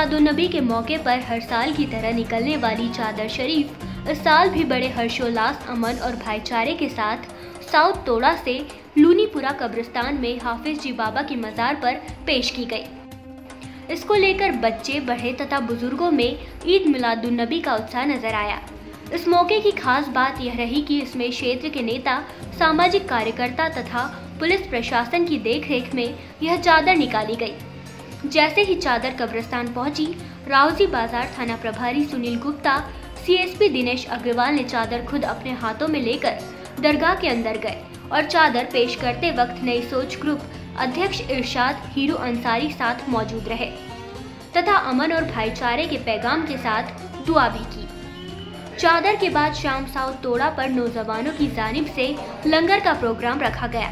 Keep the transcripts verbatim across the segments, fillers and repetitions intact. मिलादुन्नबी के मौके पर हर साल की तरह निकलने वाली चादर शरीफ इस साल भी बड़े हर्षोल्लास, अमन और भाईचारे के साथ साउथ तोड़ा से लूनीपुरा कब्रिस्तान में हाफिज जी बाबा की मज़ार पर पेश की गई। इसको लेकर बच्चे, बड़े तथा बुजुर्गों में ईद मिलादुन्नबी का उत्साह नजर आया। इस मौके की खास बात यह रही कि इसमें क्षेत्र के नेता, सामाजिक कार्यकर्ता तथा पुलिस प्रशासन की देखरेख में यह चादर निकाली गई। जैसे ही चादर कब्रिस्तान पहुंची, रावजी बाजार थाना प्रभारी सुनील गुप्ता, सीएसपी दिनेश अग्रवाल ने चादर खुद अपने हाथों में लेकर दरगाह के अंदर गए और चादर पेश करते वक्त नई सोच ग्रुप अध्यक्ष इरशाद हीरो अंसारी साथ मौजूद रहे तथा अमन और भाईचारे के पैगाम के साथ दुआ भी की। चादर के बाद शाम साउथ तोड़ा पर नौजवानों की जानिब से लंगर का प्रोग्राम रखा गया,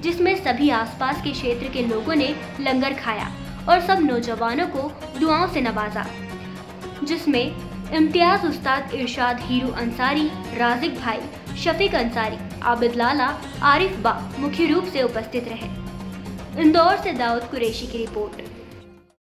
जिसमें सभी आसपास के क्षेत्र के लोगों ने लंगर खाया और सब नौजवानों को दुआओं से नवाजा, जिसमें इम्तियाज उस्ताद, इरशाद हीरो अंसारी, राजिक भाई, शफीक अंसारी, आबिद लाला, आरिफ बा मुख्य रूप से उपस्थित रहे। इंदौर से दाऊद कुरेशी की रिपोर्ट।